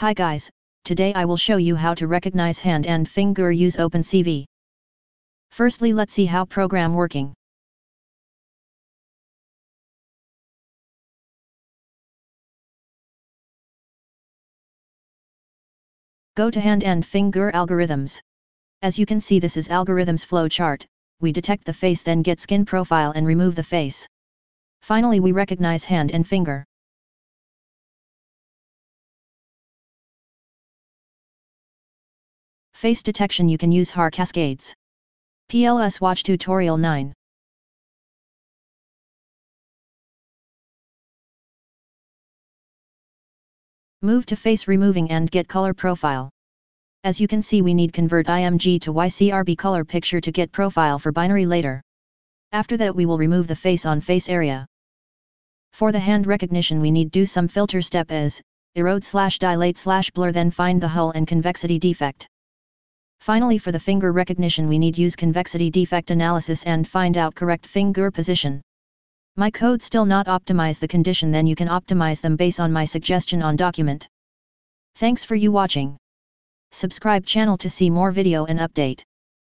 Hi guys, today I will show you how to recognize hand and finger use OpenCV. Firstly, let's see how program working. Go to hand and finger algorithms. As you can see, this is algorithms flowchart. We detect the face, then get skin profile and remove the face. Finally, we recognize hand and finger. Face detection, you can use Haar cascades. PLS watch tutorial 9. Move to face removing and get color profile. As you can see, we need convert IMG to YCrb color picture to get profile for binary later. After that, we will remove the face on face area. For the hand recognition, we need do some filter step as erode/dilate/blur, then find the hull and convexity defect. Finally, for the finger recognition, we need use convexity defect analysis and find out correct finger position. My code still not optimize the condition, then you can optimize them based on my suggestion on document. Thanks for you watching. Subscribe channel to see more video and update.